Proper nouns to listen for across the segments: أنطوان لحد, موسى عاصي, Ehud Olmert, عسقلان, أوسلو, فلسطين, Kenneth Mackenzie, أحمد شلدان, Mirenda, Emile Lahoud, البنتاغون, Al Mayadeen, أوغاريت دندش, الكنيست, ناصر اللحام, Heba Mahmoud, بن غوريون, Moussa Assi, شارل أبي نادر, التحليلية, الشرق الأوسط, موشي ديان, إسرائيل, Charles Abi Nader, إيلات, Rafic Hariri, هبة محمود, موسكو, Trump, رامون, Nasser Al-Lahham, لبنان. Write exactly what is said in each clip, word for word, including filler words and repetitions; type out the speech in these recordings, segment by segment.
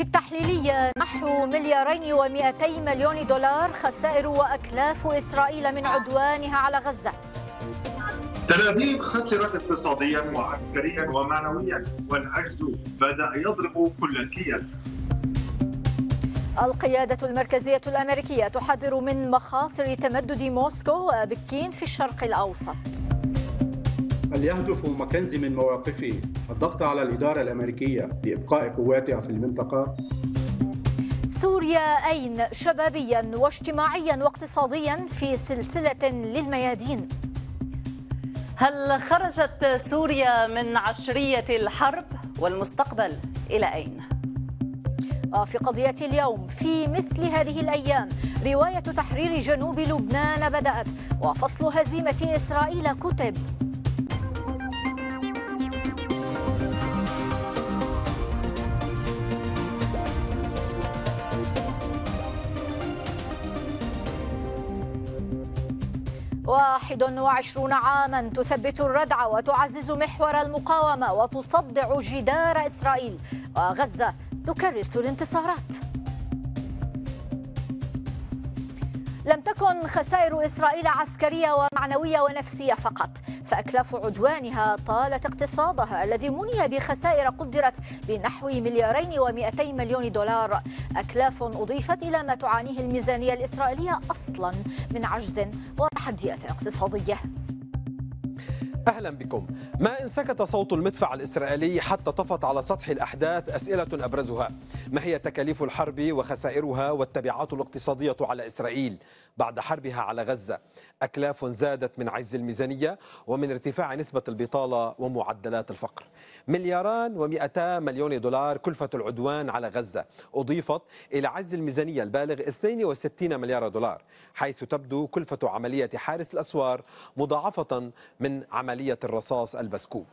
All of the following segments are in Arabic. في التحليلية نحو مليارين ومئتي مليون دولار خسائر وأكلاف إسرائيل من عدوانها على غزة. تل أبيب خسرت اقتصاديا وعسكريا ومعنويا، والعجز بدأ يضرب كل الكيان. القيادة المركزية الأمريكية تحذر من مخاطر تمدد موسكو وبكين في الشرق الأوسط. يهدف ماكنزي من مواقفه الضغط على الإدارة الأمريكية لإبقاء قواتها في المنطقة. سوريا أين شبابيا واجتماعيا واقتصاديا في سلسلة للميادين. هل خرجت سوريا من عشرية الحرب والمستقبل إلى أين؟ في قضية اليوم في مثل هذه الأيام رواية تحرير جنوب لبنان بدأت وفصل هزيمة إسرائيل كتب. واحد وعشرون عاما تثبت الردع وتعزز محور المقاومة وتصدع جدار إسرائيل وغزة تكرس الانتصارات. لم تكن خسائر إسرائيل عسكرية ومعنوية ونفسية فقط، فأكلاف عدوانها طالت اقتصادها الذي مني بخسائر قدرت بنحو مليارين ومئتي مليون دولار، أكلاف أضيفت إلى ما تعانيه الميزانية الإسرائيلية أصلا من عجز وتحديات اقتصادية. أهلا بكم. ما إن سكت صوت المدفع الإسرائيلي حتى طفت على سطح الأحداث أسئلة أبرزها: ما هي تكاليف الحرب وخسائرها والتبعات الاقتصادية على إسرائيل بعد حربها على غزة؟ أكلاف زادت من عجز الميزانية ومن ارتفاع نسبة البطالة ومعدلات الفقر. ملياران ومئتا مليون دولار كلفة العدوان على غزة أضيفت إلى عجز الميزانية البالغ اثنين وستين مليار دولار، حيث تبدو كلفة عملية حارس الأسوار مضاعفة من عملية الرصاص البسكوت.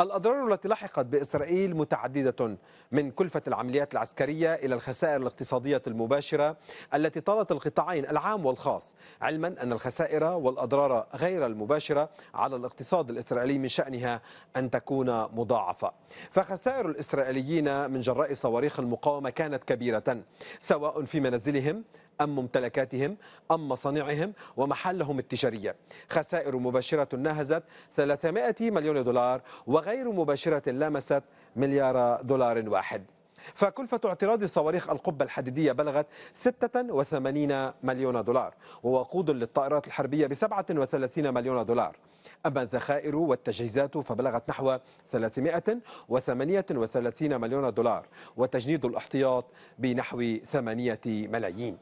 الأضرار التي لحقت بإسرائيل متعددة، من كلفة العمليات العسكرية إلى الخسائر الاقتصادية المباشرة التي طالت القطاعين العام والخاص، علما أن الخسائر والأضرار غير المباشرة على الاقتصاد الإسرائيلي من شأنها أن تكون مضاعفة. فخسائر الإسرائيليين من جراء صواريخ المقاومة كانت كبيرة، سواء في منازلهم أم ممتلكاتهم أم مصانعهم ومحلهم التجارية. خسائر مباشرة ناهزت ثلاثمائة مليون دولار وغير مباشرة لامست مليار دولار واحد. فكلفة اعتراض صواريخ القبة الحديدية بلغت ستة وثمانين مليون دولار، ووقود للطائرات الحربية بسبعة وثلاثين مليون دولار. أما الذخائر والتجهيزات فبلغت نحو ثلاثمائة وثمانية وثلاثين مليون دولار، وتجنيد الاحتياط بنحو ثمانية ملايين.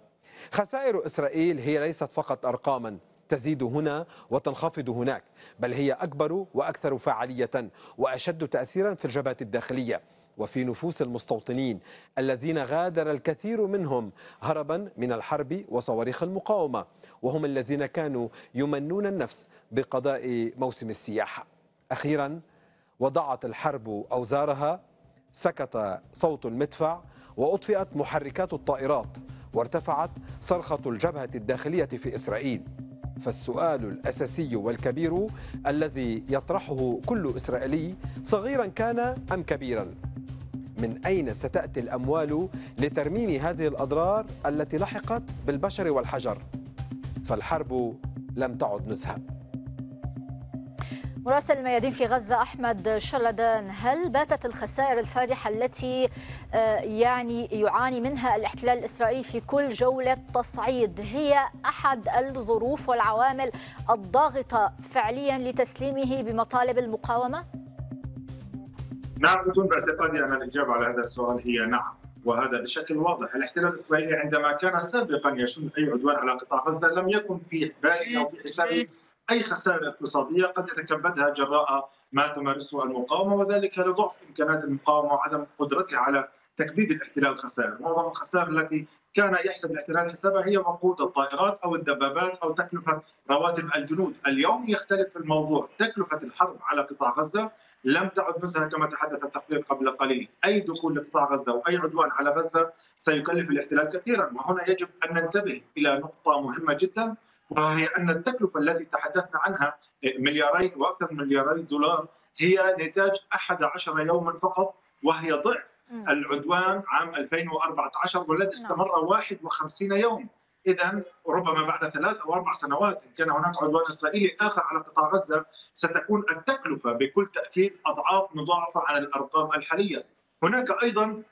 خسائر إسرائيل هي ليست فقط أرقاما تزيد هنا وتنخفض هناك، بل هي أكبر وأكثر فعالية وأشد تأثيرا في الجبهات الداخلية وفي نفوس المستوطنين الذين غادر الكثير منهم هربا من الحرب وصواريخ المقاومة، وهم الذين كانوا يمنون النفس بقضاء موسم السياحة. أخيرا وضعت الحرب أوزارها، سكت صوت المدفع وأطفئت محركات الطائرات وارتفعت صرخة الجبهة الداخلية في إسرائيل. فالسؤال الأساسي والكبير الذي يطرحه كل إسرائيلي صغيرا كان أم كبيرا: من أين ستأتي الأموال لترميم هذه الأضرار التي لحقت بالبشر والحجر؟ فالحرب لم تعد نزهة. مراسل الميادين في غزة أحمد شلدان، هل باتت الخسائر الفادحة التي يعني يعاني منها الاحتلال الإسرائيلي في كل جولة تصعيد هي أحد الظروف والعوامل الضاغطة فعليا لتسليمه بمطالب المقاومة؟ نعم، باعتقادي أن الإجابة على هذا السؤال هي نعم، وهذا بشكل واضح. الاحتلال الإسرائيلي عندما كان سابقا يشن أي عدوان على قطاع غزة لم يكن في باله أو في حسابه أي خسائر اقتصادية قد يتكبدها جراء ما تمارسه المقاومة، وذلك لضعف إمكانات المقاومة وعدم قدرتها على تكبيد الاحتلال الخسائر. معظم الخسائر التي كان يحسب الاحتلال حسابها هي وقود الطائرات أو الدبابات أو تكلفة رواتب الجنود. اليوم يختلف الموضوع، تكلفة الحرب على قطاع غزة لم تعد نزهة كما تحدث التقرير قبل قليل. أي دخول لقطاع غزة وأي عدوان على غزة سيكلف الاحتلال كثيرا، وهنا يجب أن ننتبه إلى نقطة مهمة جدا، وهي أن التكلفة التي تحدثنا عنها مليارين وأكثر من مليارين دولار هي نتاج أحد عشر يوما فقط وهي ضعف العدوان عام ألفين وأربعة عشر والذي استمر واحد وخمسين يوم. إذا ربما بعد ثلاث أو أربع سنوات إن كان هناك عدوان إسرائيلي آخر على قطاع غزة ستكون التكلفة بكل تأكيد أضعاف مضاعفة عن الأرقام الحالية. هناك أيضا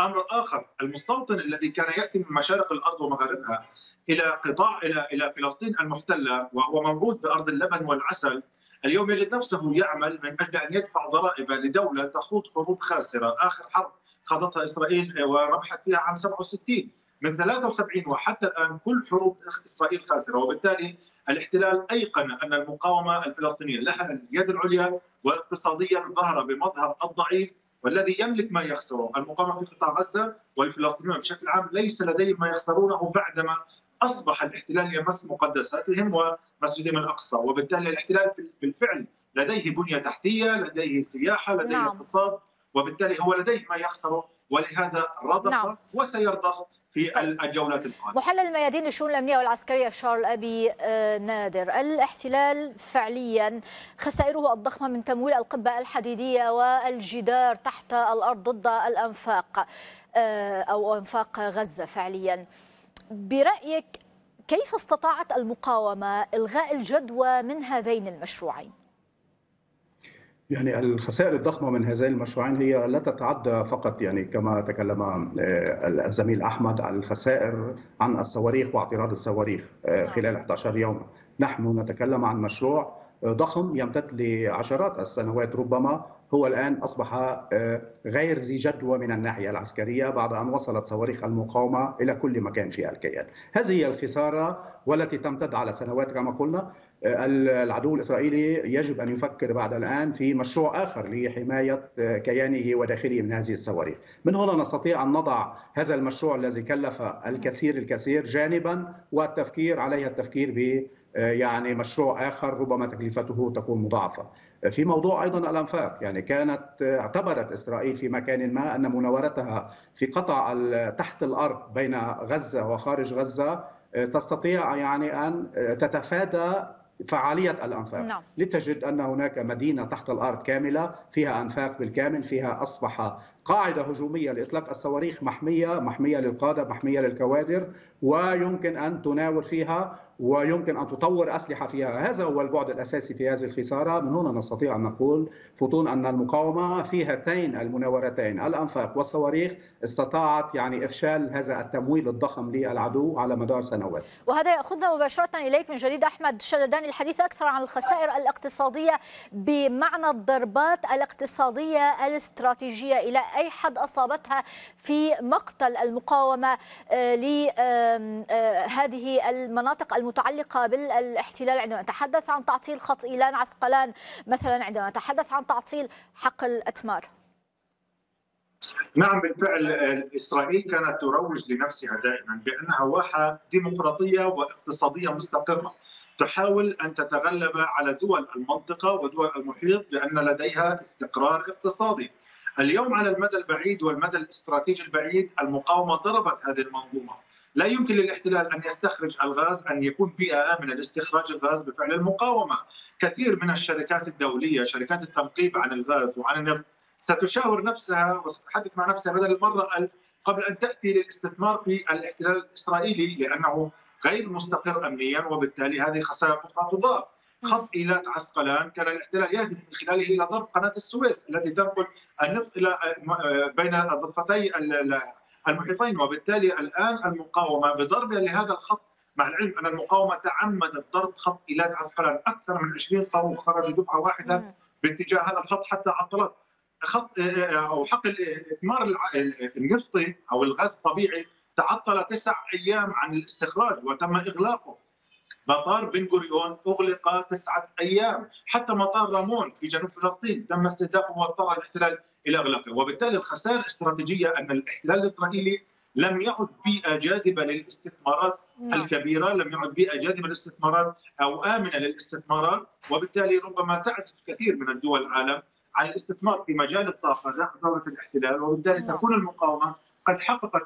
أمر آخر، المستوطن الذي كان يأتي من مشارق الأرض ومغاربها إلى قطاع إلى إلى فلسطين المحتلة وهو موعود بأرض اللبن والعسل، اليوم يجد نفسه يعمل من أجل أن يدفع ضرائب لدولة تخوض حروب خاسرة. آخر حرب خاضتها إسرائيل وربحت فيها عام سبعة وستين، من ثلاثة وسبعين وحتى الآن كل حروب إسرائيل خاسرة، وبالتالي الاحتلال أيقن أن المقاومة الفلسطينية لها اليد العليا واقتصاديا ظهر بمظهر الضعيف والذي يملك ما يخسره. المقاومة في قطاع غزة والفلسطينيون بشكل عام ليس لديهم ما يخسرونه بعدما أصبح الاحتلال يمس مقدساتهم ومسجدهم الأقصى، وبالتالي الاحتلال بالفعل لديه بنية تحتية، لديه سياحة، لديه نعم. اقتصاد، وبالتالي هو لديه ما يخسره ولهذا رضخ نعم. وسيرضخ في الجولات القادمة. محلل الميادين للشؤون الأمنية والعسكرية شارل أبي نادر، الاحتلال فعليا خسائره الضخمة من تمويل القبة الحديدية والجدار تحت الأرض ضد الأنفاق أو أنفاق غزة فعليا. برأيك كيف استطاعت المقاومة إلغاء الجدوى من هذين المشروعين؟ يعني الخسائر الضخمة من هذين المشروعين هي لا تتعدى فقط يعني كما تكلم الزميل أحمد عن الخسائر عن الصواريخ واعتراض الصواريخ خلال أحد عشر يوما. نحن نتكلم عن مشروع ضخم يمتد لعشرات السنوات ربما، هو الآن أصبح غير ذي جدوى من الناحية العسكرية بعد أن وصلت صواريخ المقاومة إلى كل مكان في الكيان. هذه هي الخسارة والتي تمتد على سنوات كما قلنا. العدو الإسرائيلي يجب أن يفكر بعد الآن في مشروع آخر لحماية كيانه وداخله من هذه الصواريخ. من هنا نستطيع أن نضع هذا المشروع الذي كلف الكثير الكثير جانبا والتفكير عليه التفكير ب يعني مشروع آخر ربما تكلفته تكون مضاعفة. في موضوع أيضا الأنفاق، يعني كانت اعتبرت إسرائيل في مكان ما أن مناورتها في قطع تحت الأرض بين غزة وخارج غزة تستطيع يعني أن تتفادى فعالية الأنفاق. لتجد أن هناك مدينة تحت الأرض كاملة فيها أنفاق بالكامل، فيها أصبح قاعدة هجومية لإطلاق الصواريخ محمية، محمية للقادة، محمية للكوادر، ويمكن أن تناول فيها ويمكن أن تطور أسلحة فيها. هذا هو البعد الأساسي في هذه الخسارة. من هنا نستطيع أن نقول فطون أن المقاومة في هاتين المناورتين الأنفاق والصواريخ استطاعت يعني إفشال هذا التمويل الضخم للعدو على مدار سنوات. وهذا يأخذنا مباشرة إليك من جديد أحمد شلدان، الحديث أكثر عن الخسائر الاقتصادية بمعنى الضربات الاقتصادية الاستراتيجية إلى أي حد أصابتها في مقتل المقاومة لهذه المناطق المتعلقة بالاحتلال. عندما نتحدث عن تعطيل خط إيلان عسقلان مثلا، عندما نتحدث عن تعطيل حقل أتمار. نعم بالفعل، إسرائيل كانت تروج لنفسها دائما بأنها واحة ديمقراطية واقتصادية مستقرة، تحاول أن تتغلب على دول المنطقة ودول المحيط بأن لديها استقرار اقتصادي. اليوم على المدى البعيد والمدى الاستراتيجي البعيد المقاومة ضربت هذه المنظومة. لا يمكن للاحتلال أن يستخرج الغاز، أن يكون بيئة آمنة لاستخراج الغاز بفعل المقاومة. كثير من الشركات الدولية، شركات التنقيب عن الغاز وعن النفط، ستشاور نفسها وستتحدث مع نفسها بدل المرة ألف قبل أن تأتي للاستثمار في الاحتلال الإسرائيلي لأنه غير مستقر أمنيا، وبالتالي هذه خسائر أخرى تضاف. خط إيلات عسقلان كان الاحتلال يهدف من خلاله إلى ضرب قناة السويس التي تنقل النفط إلى بين ضفتي المحيطين، وبالتالي الآن المقاومة بضربها لهذا الخط، مع العلم أن المقاومة تعمدت ضرب خط إيلات عسقلان، أكثر من عشرين صاروخ خرجوا دفعة واحدة باتجاه هذا الخط حتى عطلت خط أو حقل إتمار النفطي أو الغاز الطبيعي تعطل تسع أيام عن الاستخراج وتم إغلاقه. مطار بن غوريون أغلق تسعة أيام، حتى مطار رامون في جنوب فلسطين تم استهدافه واضطر الاحتلال إلى إغلاقه. وبالتالي الخسائر الاستراتيجية أن الاحتلال الإسرائيلي لم يعد بيئة جاذبة للاستثمارات الكبيرة، لم يعد بيئة جاذبة للاستثمارات أو آمنة للاستثمارات، وبالتالي ربما تعزف كثير من الدول العالم عن الاستثمار في مجال الطاقة داخل دولة الاحتلال، وبالتالي تكون المقاومة قد حققت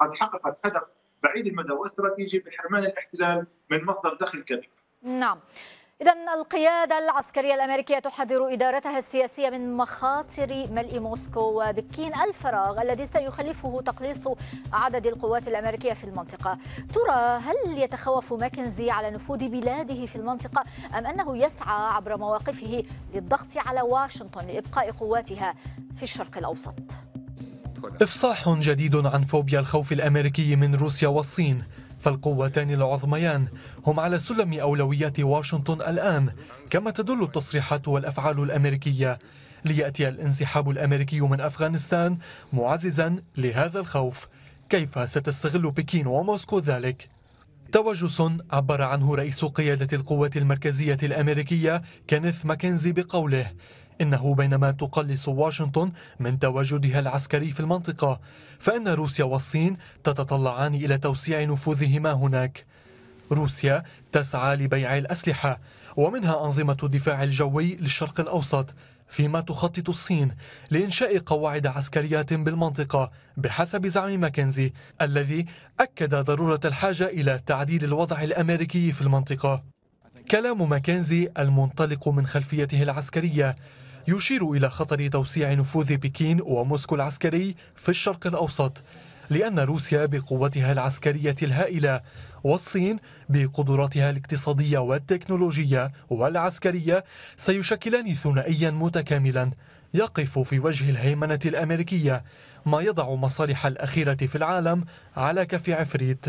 قد حققت هدف بعيد المدى واستراتيجي بحرمان الاحتلال من مصدر دخل كبير. نعم. إذن القيادة العسكرية الأمريكية تحذر إدارتها السياسية من مخاطر ملء موسكو وبكين الفراغ الذي سيخلفه تقليص عدد القوات الأمريكية في المنطقة. ترى هل يتخوف ماكنزي على نفوذ بلاده في المنطقة أم أنه يسعى عبر مواقفه للضغط على واشنطن لإبقاء قواتها في الشرق الأوسط؟ إفصاح جديد عن فوبيا الخوف الأمريكي من روسيا والصين، فالقوتان العظميان هم على سلم أولويات واشنطن الآن كما تدل التصريحات والأفعال الأمريكية، ليأتي الانسحاب الأمريكي من أفغانستان معززا لهذا الخوف. كيف ستستغل بكين وموسكو ذلك؟ توجس عبر عنه رئيس قيادة القوات المركزية الأمريكية كينيث ماكنزي بقوله إنه بينما تقلص واشنطن من تواجدها العسكري في المنطقة فإن روسيا والصين تتطلعان إلى توسيع نفوذهما هناك. روسيا تسعى لبيع الأسلحة ومنها أنظمة الدفاع الجوي للشرق الأوسط، فيما تخطط الصين لإنشاء قواعد عسكرية بالمنطقة بحسب زعم ماكنزي الذي أكد ضرورة الحاجة إلى تعديل الوضع الأمريكي في المنطقة. كلام ماكنزي المنطلق من خلفيته العسكرية يشير إلى خطر توسيع نفوذ بكين وموسكو العسكري في الشرق الأوسط، لأن روسيا بقوتها العسكرية الهائلة والصين بقدراتها الاقتصادية والتكنولوجية والعسكرية سيشكلان ثنائيا متكاملا يقف في وجه الهيمنة الأمريكية، ما يضع مصالح الأخيرة في العالم على كف عفريت.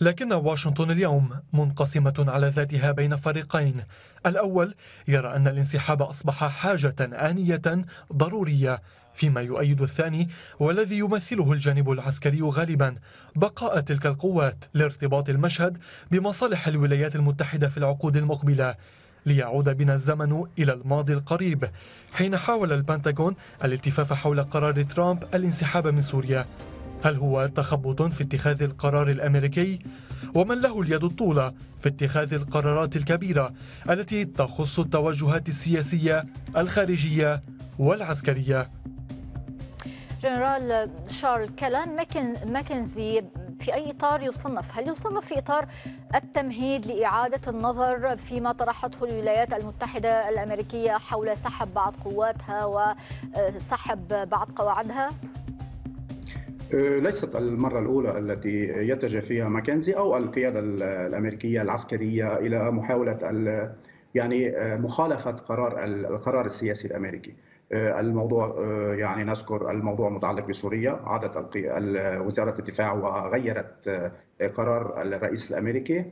لكن واشنطن اليوم منقسمة على ذاتها بين فريقين، الأول يرى أن الانسحاب أصبح حاجة آنية ضرورية، فيما يؤيد الثاني والذي يمثله الجانب العسكري غالبا بقاء تلك القوات لارتباط المشهد بمصالح الولايات المتحدة في العقود المقبلة. ليعود بنا الزمن إلى الماضي القريب حين حاول البنتاغون الالتفاف حول قرار ترامب الانسحاب من سوريا. هل هو تخبط في اتخاذ القرار الأمريكي؟ ومن له اليد الطولى في اتخاذ القرارات الكبيرة التي تخص التوجهات السياسية الخارجية والعسكرية؟ جنرال شارل، كلام ماكنزي في أي إطار يصنف؟ هل يصنف في إطار التمهيد لإعادة النظر فيما طرحته الولايات المتحدة الأمريكية حول سحب بعض قواتها وسحب بعض قواعدها؟ ليست المرة الأولى التي يتجه فيها ماكنزي أو القيادة الأمريكية العسكرية إلى محاولة يعني مخالفة قرار القرار السياسي الأمريكي. الموضوع يعني نذكر الموضوع المتعلق بسوريا، عادت وزارة الدفاع وغيرت قرار الرئيس الأمريكي.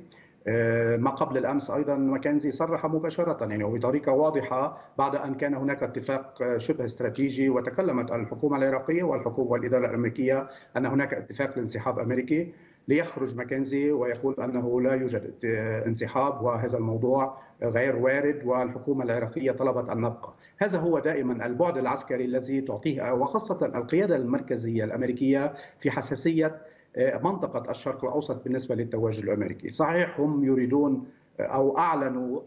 ما قبل الأمس أيضا ماكنزي صرح مباشرة يعني وبطريقة واضحة بعد أن كان هناك اتفاق شبه استراتيجي وتكلمت الحكومة العراقية والحكومة والإدارة الأمريكية أن هناك اتفاق لانسحاب أمريكي، ليخرج ماكنزي ويقول أنه لا يوجد انسحاب وهذا الموضوع غير وارد والحكومة العراقية طلبت أن نبقى. هذا هو دائما البعد العسكري الذي تعطيه وخاصة القيادة المركزية الأمريكية في حساسية منطقة الشرق الأوسط بالنسبة للتواجد الأمريكي. صحيح هم يريدون أو أعلنوا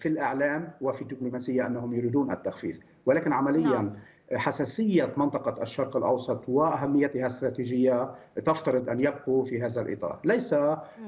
في الإعلام وفي الدبلوماسية أنهم يريدون التخفيف، ولكن عمليا حساسية منطقة الشرق الأوسط وأهميتها الاستراتيجية تفترض أن يبقوا في هذا الإطار. ليس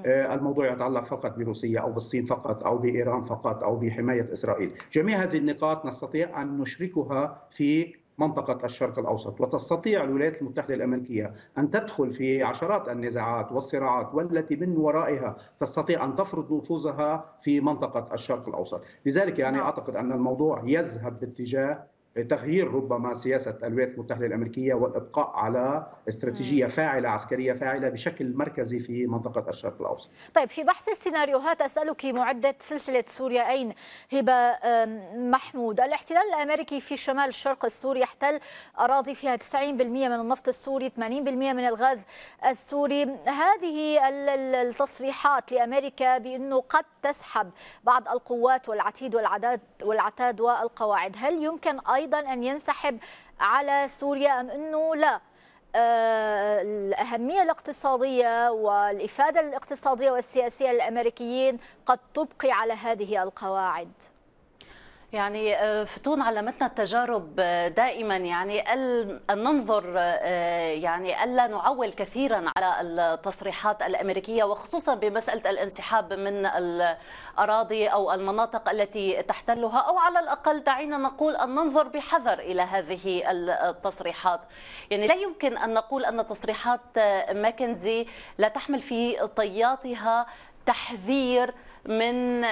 الموضوع يتعلق فقط بروسيا أو بالصين فقط أو بإيران فقط أو بحماية إسرائيل، جميع هذه النقاط نستطيع أن نشركها في منطقة الشرق الأوسط، وتستطيع الولايات المتحدة الأمريكية أن تدخل في عشرات النزاعات والصراعات والتي من ورائها تستطيع أن تفرض نفوذها في منطقة الشرق الأوسط. لذلك يعني أعتقد أن الموضوع يذهب باتجاه تغيير ربما سياسة الولايات المتحدة الأمريكية والإبقاء على استراتيجية فاعلة عسكرية فاعلة بشكل مركزي في منطقة الشرق الأوسط. طيب في بحث السيناريوهات أسألك معدة سلسلة سوريا أين هبة محمود. الاحتلال الأمريكي في شمال الشرق السوري يحتل أراضي فيها تسعين بالمئة من النفط السوري ثمانين بالمئة من الغاز السوري. هذه التصريحات لأمريكا بأنه قد تسحب بعض القوات والعتيد والعداد والعتاد والقواعد، هل يمكن أيضا أيضا أن ينسحب على سوريا أم أنه لا؟ الأهمية الاقتصادية والإفادة الاقتصادية والسياسية للأمريكيين قد تبقي على هذه القواعد. يعني فتون علمتنا التجارب دائما يعني أن ننظر يعني ألا نعول كثيرا على التصريحات الأمريكية وخصوصا بمسألة الانسحاب من الأراضي أو المناطق التي تحتلها، أو على الأقل دعينا نقول أن ننظر بحذر إلى هذه التصريحات. يعني لا يمكن أن نقول أن تصريحات ماكنزي لا تحمل في طياتها تحذير من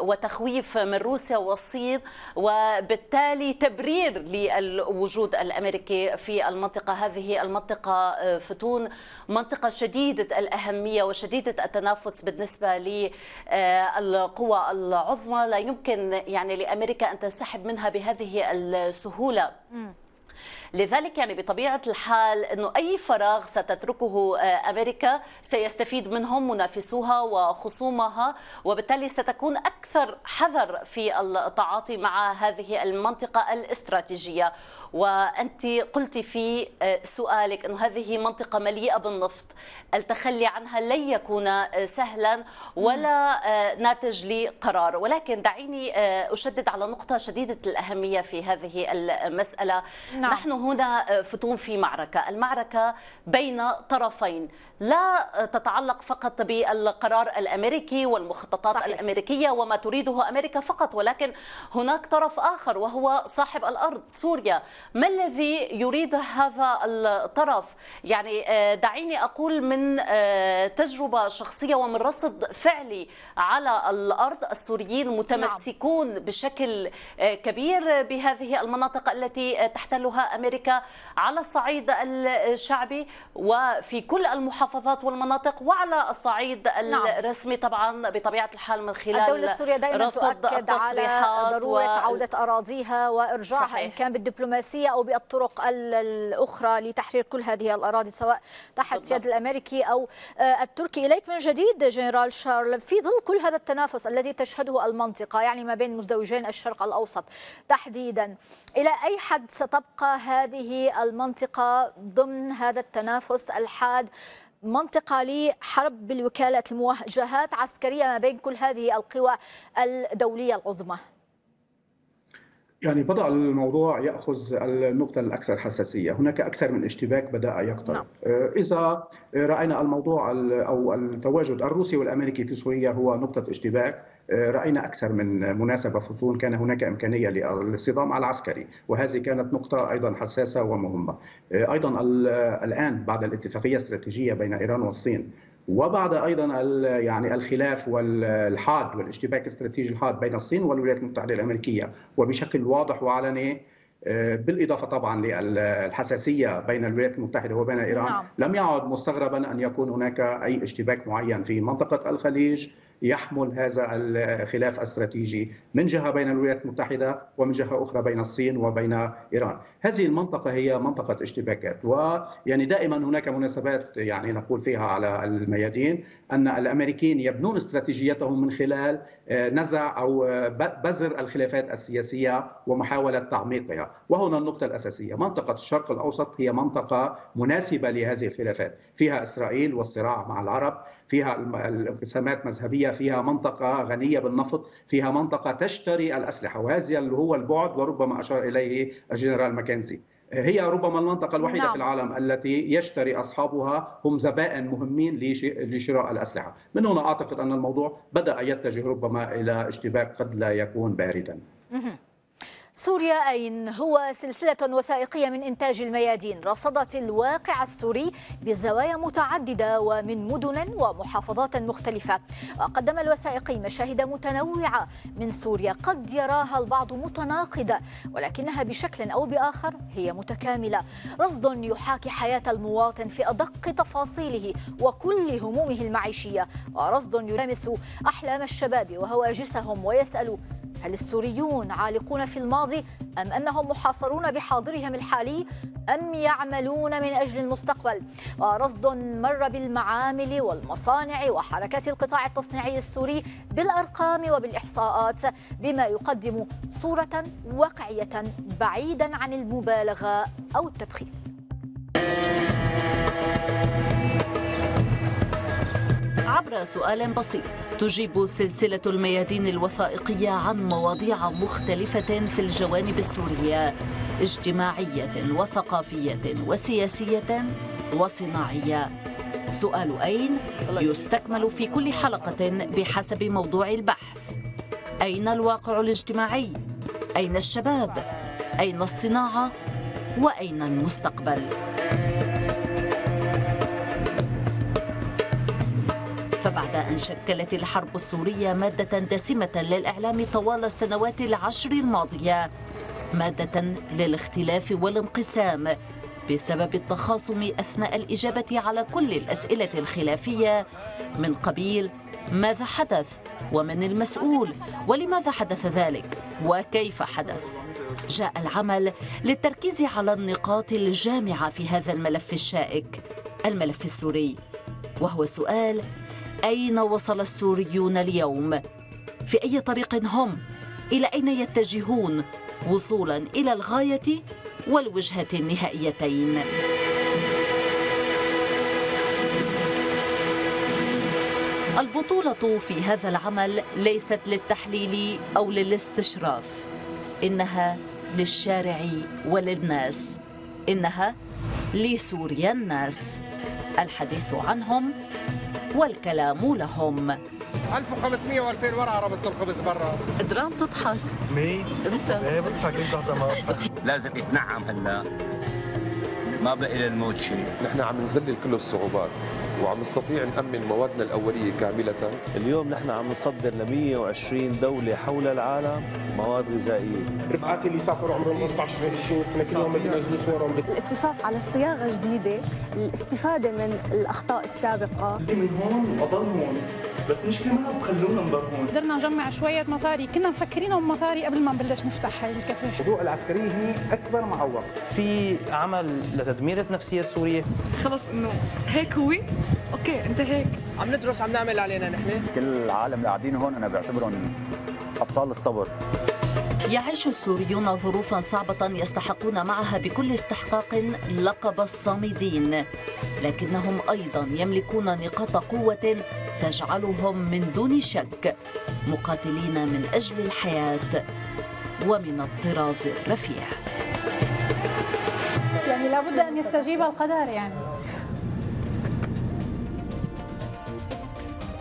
وتخويف من روسيا والصين، وبالتالي تبرير للوجود الأمريكي في المنطقة. هذه المنطقة فتون منطقة شديدة الأهمية وشديدة التنافس بالنسبة للقوى العظمى، لا يمكن يعني لأمريكا أن تنسحب منها بهذه السهولة. لذلك يعني بطبيعة الحال أنه أي فراغ ستتركه أمريكا سيستفيد منهم منافسوها وخصومها، وبالتالي ستكون أكثر حذر في التعاطي مع هذه المنطقة الاستراتيجية. وأنت قلتي في سؤالك أن هذه منطقة مليئة بالنفط، التخلي عنها لن يكون سهلا ولا ناتج لقرار. ولكن دعيني أشدد على نقطة شديدة الأهمية في هذه المسألة. نعم. نحن هنا فتون في معركة، المعركة بين طرفين لا تتعلق فقط بالقرار الأمريكي والمخططات صحيح. الأمريكية وما تريده أمريكا فقط، ولكن هناك طرف آخر وهو صاحب الأرض سوريا. ما الذي يريد هذا الطرف؟ يعني دعيني أقول من تجربة شخصية ومن رصد فعلي على الأرض، السوريين متمسكون نعم. بشكل كبير بهذه المناطق التي تحتلها أمريكا على الصعيد الشعبي وفي كل المحافظات والمناطق، وعلى الصعيد نعم. الرسمي طبعا بطبيعة الحال من خلال الدولة السورية دائما تؤكد على ضرورة و... عودة أراضيها وإرجاعها صحيح. إن كان بالدبلوماسية أو بالطرق الأخرى لتحرير كل هذه الأراضي سواء تحت بالضبط. يد الأمريكي أو التركي. إليك من جديد جنرال شارل، في ظل كل هذا التنافس الذي تشهده المنطقة يعني ما بين مزدوجين الشرق الأوسط تحديدا، إلى أي حد ستبقى هذه المنطقة ضمن هذا التنافس الحاد، منطقة لحرب بالوكالات، المواجهات عسكرية ما بين كل هذه القوى الدولية العظمى؟ يعني بدأ الموضوع يأخذ النقطة الأكثر حساسية، هناك أكثر من اشتباك بدأ يقترب. إذا رأينا الموضوع أو التواجد الروسي والأمريكي في سوريا هو نقطة اشتباك، رأينا أكثر من مناسبة فتون كان هناك إمكانية للصدام العسكري، وهذه كانت نقطة أيضا حساسة ومهمة. أيضا الآن بعد الاتفاقية الاستراتيجية بين إيران والصين، وبعد ايضا يعني الخلاف والحاد والاشتباك الاستراتيجي الحاد بين الصين والولايات المتحده الامريكيه وبشكل واضح وعلني، بالاضافه طبعا للحساسيه بين الولايات المتحده وبين ايران، نعم. لم يعد مستغربا ان يكون هناك اي اشتباك معين في منطقه الخليج يحمل هذا الخلاف الاستراتيجي من جهه بين الولايات المتحده ومن جهه اخرى بين الصين وبين ايران. هذه المنطقه هي منطقه اشتباكات، ويعني دائما هناك مناسبات يعني نقول فيها على الميادين ان الامريكيين يبنون استراتيجيتهم من خلال نزع او بذر الخلافات السياسيه ومحاوله تعميقها، وهنا النقطه الاساسيه، منطقه الشرق الاوسط هي منطقه مناسبه لهذه الخلافات، فيها اسرائيل والصراع مع العرب، فيها الانقسامات مذهبيه، فيها منطقة غنية بالنفط، فيها منطقة تشتري الأسلحة، وهذا هو البعد وربما أشار إليه الجنرال ماكنزي. هي ربما المنطقة الوحيدة نعم. في العالم التي يشتري أصحابها هم زبائن مهمين لشراء الأسلحة. من هنا أعتقد أن الموضوع بدأ يتجه ربما إلى اشتباك قد لا يكون باردا. سوريا أين؟ هو سلسلة وثائقية من إنتاج الميادين رصدت الواقع السوري بزوايا متعددة ومن مدن ومحافظات مختلفة، وقدم الوثائقي مشاهد متنوعة من سوريا قد يراها البعض متناقضة ولكنها بشكل أو بآخر هي متكاملة، رصد يحاكي حياة المواطن في أدق تفاصيله وكل همومه المعيشية، ورصد يلامس أحلام الشباب وهواجسهم ويسأل هل السوريون عالقون في الماضي أم أنهم محاصرون بحاضرهم الحالي أم يعملون من أجل المستقبل؟ ورصد مر بالمعامل والمصانع وحركات القطاع التصنيعي السوري بالأرقام وبالإحصاءات بما يقدم صورة واقعية بعيدا عن المبالغة أو التبخيس. عبر سؤال بسيط تجيب سلسلة الميادين الوثائقية عن مواضيع مختلفة في الجوانب السورية، اجتماعية وثقافية وسياسية وصناعية. سؤال أين يستكمل في كل حلقة بحسب موضوع البحث. أين الواقع الاجتماعي؟ أين الشباب؟ أين الصناعة؟ وأين المستقبل؟ فبعد أن شكلت الحرب السورية مادة دسمة للإعلام طوال السنوات العشر الماضية، مادة للاختلاف والانقسام بسبب التخاصم أثناء الإجابة على كل الأسئلة الخلافية من قبيل ماذا حدث؟ ومن المسؤول؟ ولماذا حدث ذلك؟ وكيف حدث؟ جاء العمل للتركيز على النقاط الجامعة في هذا الملف الشائك، الملف السوري، وهو سؤال أين وصل السوريون اليوم؟ في أي طريق هم؟ إلى أين يتجهون وصولاً إلى الغاية والوجهة النهائيتين؟ البطولة في هذا العمل ليست للتحليل أو للاستشراف، إنها للشارع وللناس، إنها لسوريا الناس، الحديث عنهم والكلام لهم. ألف وخمسمئة و2000 ورقة ربطت الخبز برا. درام تضحك. مي؟ أنت. إيه بضحك، ليش تضحك؟ لازم يتنعم هلا. ما بقي للموت شيء. نحن عم نذلل كل الصعوبات وعم نستطيع نأمن موادنا الأولية كاملة. اليوم نحن عم نصدر ل مئة وعشرين دولة حول العالم مواد غذائية. رفقاتي اللي سافروا عمرهم خمسة عشر عشرين سنة كلهم بدنا نجلس صورهم. الاتفاق على الصياغة جديدة، الاستفادة من الأخطاء السابقة. من هون وأضل هون، بس مشكلة ما بخلونا نضل هون. قدرنا نجمع شوية مصاري، كنا مفكرين بمصاري قبل ما نبلش نفتح هاي الكافيه. الفضوء العسكرية هي أكبر معوق. في عمل لتدمير النفسية السورية. خلص إنه هيك هو. اوكي انت هيك عم ندرس، عم نعمل علينا نحن. كل العالم اللي قاعدين هون انا بعتبرهم ابطال الصبر. يعيش السوريون ظروفا صعبة يستحقون معها بكل استحقاق لقب الصامدين، لكنهم ايضا يملكون نقاط قوة تجعلهم من دون شك مقاتلين من اجل الحياة ومن الطراز الرفيع. يعني لابد ان يستجيب القدر. يعني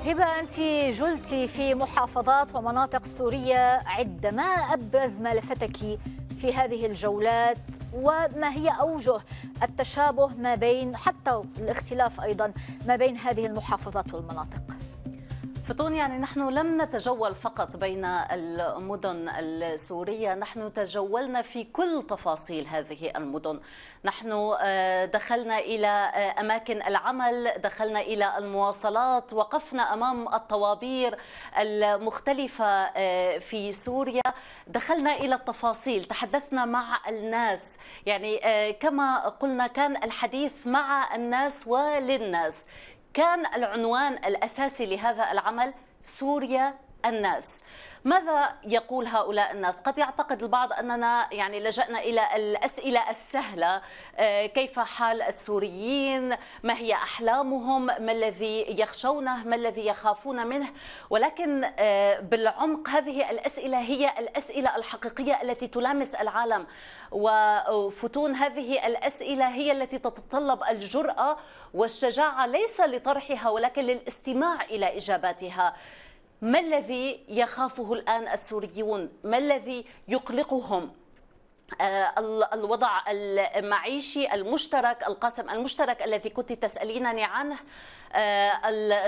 هبة، أنت جلتي في محافظات ومناطق سورية عدة، ما أبرز ما لفتك في هذه الجولات وما هي أوجه التشابه ما بين حتى الاختلاف أيضا ما بين هذه المحافظات والمناطق؟ فطون، يعني نحن لم نتجول فقط بين المدن السورية، نحن تجولنا في كل تفاصيل هذه المدن. نحن دخلنا إلى أماكن العمل، دخلنا إلى المواصلات، وقفنا أمام الطوابير المختلفة في سوريا، دخلنا إلى التفاصيل، تحدثنا مع الناس. يعني كما قلنا كان الحديث مع الناس وللناس. كان العنوان الأساسي لهذا العمل سوريا الناس. ماذا يقول هؤلاء الناس؟ قد يعتقد البعض أننا يعني لجأنا إلى الأسئلة السهلة، كيف حال السوريين؟ ما هي أحلامهم؟ ما الذي يخشونه؟ ما الذي يخافون منه؟ ولكن بالعمق هذه الأسئلة هي الأسئلة الحقيقية التي تلامس العالم. وفتون، هذه الأسئلة هي التي تتطلب الجرأة والشجاعة، ليس لطرحها ولكن للاستماع إلى إجاباتها. ما الذي يخافه الآن السوريون؟ ما الذي يقلقهم؟ الوضع المعيشي المشترك، القاسم المشترك الذي كنت تسألينني عنه،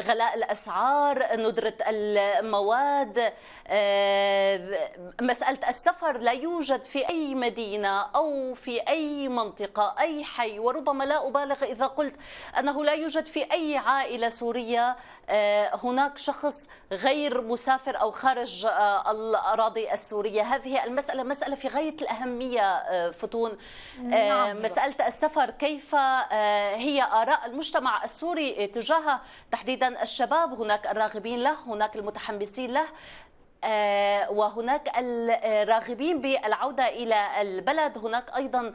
غلاء الأسعار، ندرة المواد، مسألة السفر. لا يوجد في أي مدينة أو في أي منطقة أي حي، وربما لا أبالغ إذا قلت أنه لا يوجد في أي عائلة سورية هناك شخص غير مسافر أو خارج الأراضي السورية. هذه المسألة مسألة في غاية الأهمية فتون. نعم. مسألة السفر، كيف هي آراء المجتمع السوري تجاه تحديدا الشباب؟ هناك الراغبين له، هناك المتحمسين له، وهناك الراغبين بالعودة إلى البلد، هناك أيضا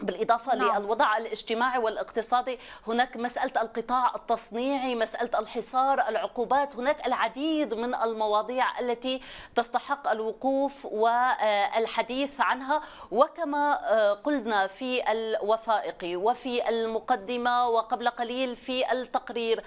بالإضافة نعم. للوضع الاجتماعي والاقتصادي، هناك مسألة القطاع التصنيعي، مسألة الحصار، العقوبات، هناك العديد من المواضيع التي تستحق الوقوف والحديث عنها. وكما قلنا في الوثائقي وفي المقدمة وقبل قليل في التقرير،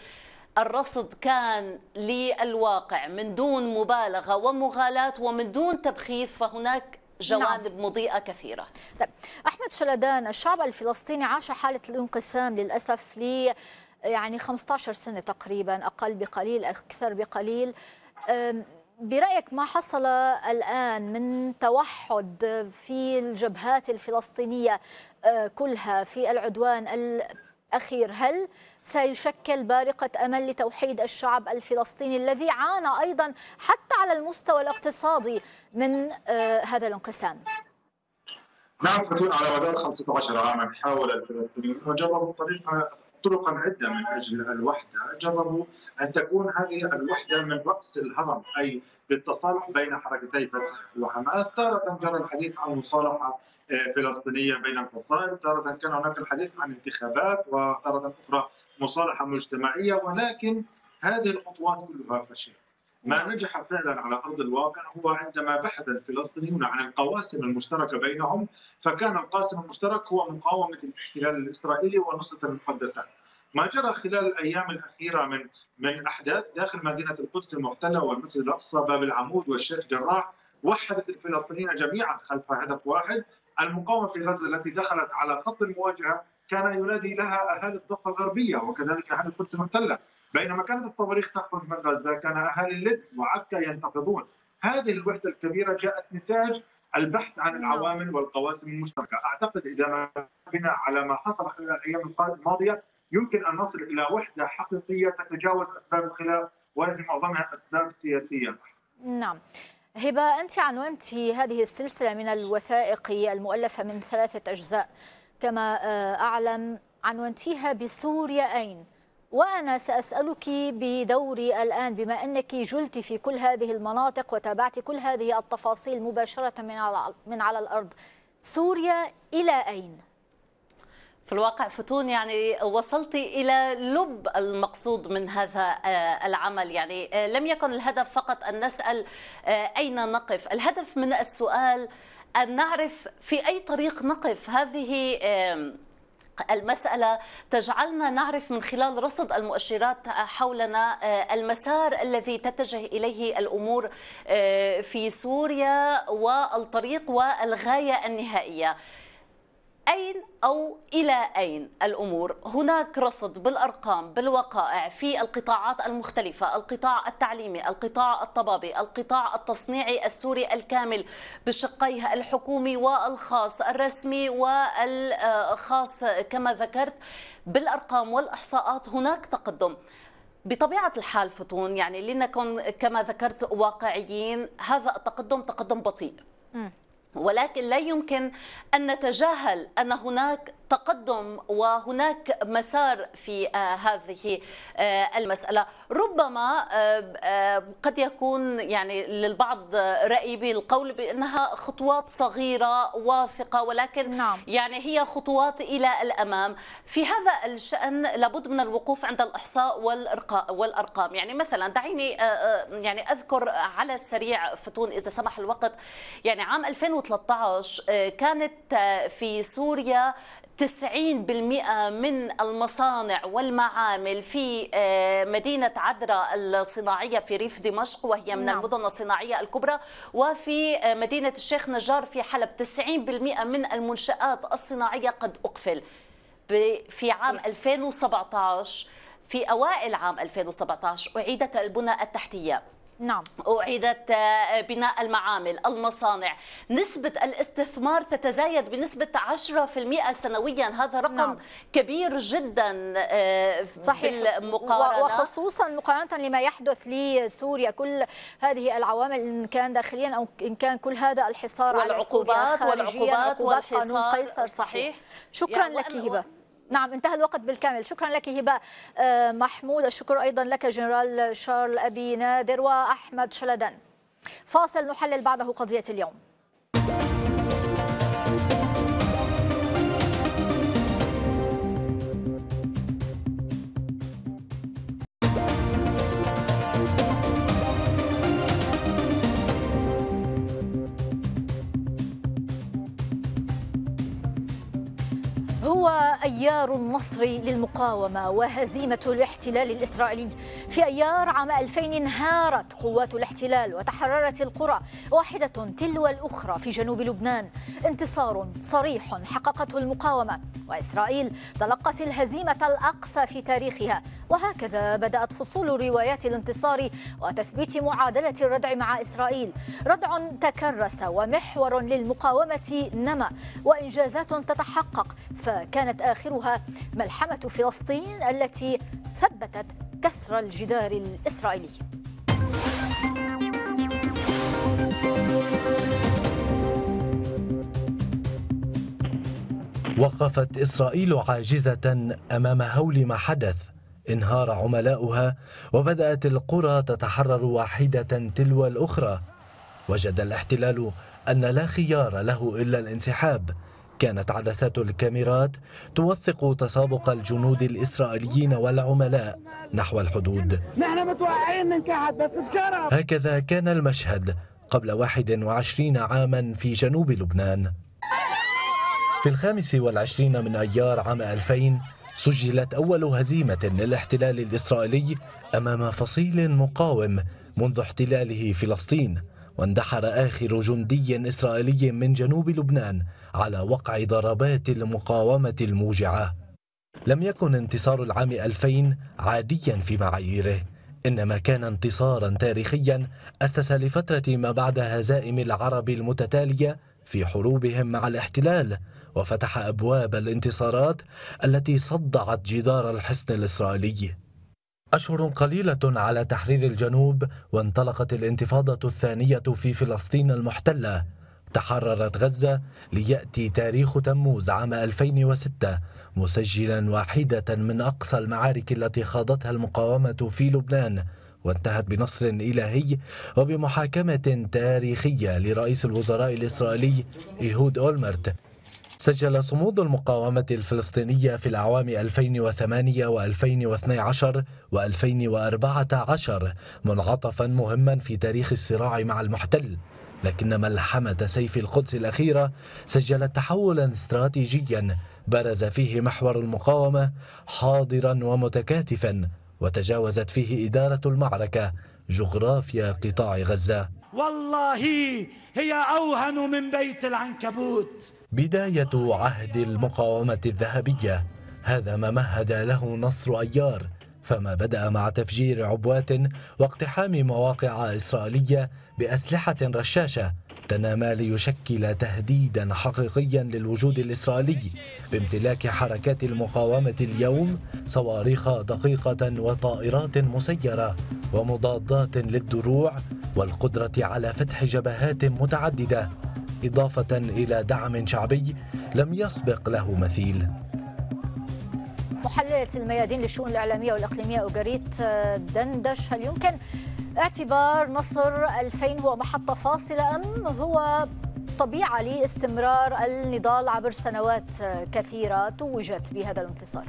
الرصد كان للواقع من دون مبالغة ومغالاة ومن دون تبخيث، فهناك جوانب نعم. مضيئة كثيرة. طيب. أحمد شلدان، الشعب الفلسطيني عاش حالة الانقسام للأسف ل يعني خمسة عشر سنة تقريبا، أقل بقليل أكثر بقليل. برأيك ما حصل الآن من توحد في الجبهات الفلسطينية كلها في العدوان الأخير، هل سيشكل بارقة أمل لتوحيد الشعب الفلسطيني الذي عانى أيضا حتى على المستوى الاقتصادي من هذا الانقسام؟ نعم، ستكون على مدار خمسة عشر عاما حاول الفلسطينيون وجربوا طريقة طرقا عدة من أجل الوحدة، جربوا أن تكون هذه الوحدة من رأس الهرم، أي بالتصالح بين حركتي فتح وحماس. تارة جرى الحديث عن مصالحة فلسطينية بين الفصائل، تارة كان هناك الحديث عن انتخابات، وتارة أخرى مصالحة مجتمعية، ولكن هذه الخطوات كلها فشلت. ما نجح فعلا على أرض الواقع هو عندما بحث الفلسطينيون عن القواسم المشتركة بينهم، فكان القاسم المشترك هو مقاومة الاحتلال الإسرائيلي ونصرة المقدسات. ما جرى خلال الأيام الأخيرة من من أحداث داخل مدينة القدس المحتلة والمسجد الأقصى، باب العمود والشيخ جراح، وحدت الفلسطينيين جميعا خلف هدف واحد. المقاومة في غزة التي دخلت على خط المواجهة كان ينادي لها أهالي الضفة الغربية وكذلك أهالي القدس المحتلة، بينما كانت الصواريخ تخرج من غزة كان أهالي اللد وعكا ينتفضون. هذه الوحدة الكبيرة جاءت نتاج البحث عن العوامل والقواسم المشتركة. أعتقد إذا ما بنا على ما حصل خلال الأيام الماضية يمكن أن نصل إلى وحدة حقيقية تتجاوز أسباب الخلاف وهي معظمها أسباب سياسية. نعم. هبة، أنت عنونت هذه السلسلة من الوثائق المؤلفة من ثلاثة أجزاء كما أعلم، عنونتيها بسوريا أين؟ وأنا سأسألك بدوري الآن بما أنك جلت في كل هذه المناطق وتابعت كل هذه التفاصيل مباشرة من على, من على الأرض، سوريا إلى أين؟ في الواقع فتون، يعني وصلت إلى لب المقصود من هذا العمل. يعني لم يكن الهدف فقط أن نسأل أين نقف، الهدف من السؤال أن نعرف في أي طريق نقف. هذه المسألة تجعلنا نعرف من خلال رصد المؤشرات حولنا المسار الذي تتجه إليه الأمور في سوريا والطريق والغاية النهائية. أين أو إلى أين الأمور؟ هناك رصد بالأرقام بالوقائع في القطاعات المختلفة، القطاع التعليمي، القطاع الطبابي، القطاع التصنيعي السوري الكامل بشقيه الحكومي والخاص، الرسمي والخاص كما ذكرت. بالأرقام والإحصاءات هناك تقدم. بطبيعة الحال فتون، يعني لنكن كما ذكرت واقعيين، هذا التقدم تقدم بطيء. م. ولكن لا يمكن أن نتجاهل أن هناك تقدم وهناك مسار في هذه المسألة. ربما قد يكون يعني للبعض رأي بالقول بأنها خطوات صغيرة واثقة، ولكن نعم. يعني هي خطوات إلى الأمام. في هذا الشأن لابد من الوقوف عند الإحصاء والأرقام. يعني مثلا دعيني يعني أذكر على السريع فتون إذا سمح الوقت، يعني عام ألفين وثلاثة عشر كانت في سوريا تسعين بالمئة من المصانع والمعامل في مدينة عذرة الصناعية في ريف دمشق، وهي من نعم. المدن الصناعية الكبرى، وفي مدينة الشيخ نجار في حلب تسعين بالمئة من المنشآت الصناعية قد أقفل. في عام ألفين وسبعة عشر، في أوائل عام ألفين وسبعة عشر، أعيدت البنى التحتية، نعم. أعيدت بناء المعامل، المصانع. نسبة الاستثمار تتزايد بنسبة عشرة بالمئة سنويا، هذا رقم نعم. كبير جدا بالمقارنة، وخصوصا مقارنة لما يحدث لسوريا. كل هذه العوامل إن كان داخليا أو إن كان كل هذا الحصار على سوريا خارجيا، عقوبات قانون قيصر. صحيح. شكرا يعني لك هبة. نعم، انتهى الوقت بالكامل. شكرا لك هبة محمود، الشكر أيضا لك جنرال شارل أبي نادر وأحمد شلدان. فاصل نحلل بعده قضية اليوم. هو أيار مصري للمقاومة وهزيمة الاحتلال الإسرائيلي. في أيار عام ألفين انهارت قوات الاحتلال وتحررت القرى واحدة تلو الأخرى في جنوب لبنان. انتصار صريح حققته المقاومة، وإسرائيل تلقت الهزيمة الأقصى في تاريخها. وهكذا بدأت فصول روايات الانتصار وتثبيت معادلة الردع مع إسرائيل. ردع تكرس ومحور للمقاومة نما وإنجازات تتحقق، فكانت آخرها ملحمة فلسطين التي ثبتت كسر الجدار الإسرائيلي. وقفت إسرائيل عاجزة أمام هول ما حدث. انهار عملاؤها وبدأت القرى تتحرر واحدة تلو الأخرى. وجد الاحتلال أن لا خيار له إلا الانسحاب. كانت عدسات الكاميرات توثق تسابق الجنود الإسرائيليين والعملاء نحو الحدود. نحن متوقعين من كحد بس بشرف. هكذا كان المشهد قبل واحد وعشرين عاما في جنوب لبنان. في الخامس والعشرين من أيار عام ألفين سجلت أول هزيمة للاحتلال الإسرائيلي أمام فصيل مقاوم منذ احتلاله فلسطين. واندحر آخر جندي إسرائيلي من جنوب لبنان على وقع ضربات المقاومة الموجعة. لم يكن انتصار العام ألفين عاديا في معاييره، إنما كان انتصارا تاريخيا أسس لفترة ما بعد هزائم العرب المتتالية في حروبهم مع الاحتلال، وفتح أبواب الانتصارات التي صدعت جدار الحصن الإسرائيلي. أشهر قليلة على تحرير الجنوب وانطلقت الانتفاضة الثانية في فلسطين المحتلة. تحررت غزة ليأتي تاريخ تموز عام ألفين وستة مسجلا واحدة من أقصى المعارك التي خاضتها المقاومة في لبنان، وانتهت بنصر إلهي وبمحاكمة تاريخية لرئيس الوزراء الإسرائيلي إيهود أولمرت. سجل صمود المقاومة الفلسطينية في الأعوام ألفين وثمانية وألفين واثني عشر وألفين وأربعة عشر منعطفا مهما في تاريخ الصراع مع المحتل، لكن ملحمة سيف القدس الأخيرة سجلت تحولا استراتيجيا برز فيه محور المقاومة حاضرا ومتكاتفا، وتجاوزت فيه إدارة المعركة جغرافيا قطاع غزة. والله هي أوهن من بيت العنكبوت. بداية عهد المقاومة الذهبية، هذا ما مهد له نصر أيار. فما بدأ مع تفجير عبوات واقتحام مواقع إسرائيلية بأسلحة رشاشة تنامى ليشكل تهديدا حقيقيا للوجود الإسرائيلي بامتلاك حركات المقاومة اليوم صواريخ دقيقة وطائرات مسيرة ومضادات للدروع والقدرة على فتح جبهات متعددة، إضافة إلى دعم شعبي لم يسبق له مثيل. محللة الميادين للشؤون الإعلامية والإقليمية أوغاريت دندش، هل يمكن اعتبار نصر ألفين هو محطة فاصلة أم هو طبيعة لاستمرار النضال عبر سنوات كثيرة توجت بهذا الانتصار؟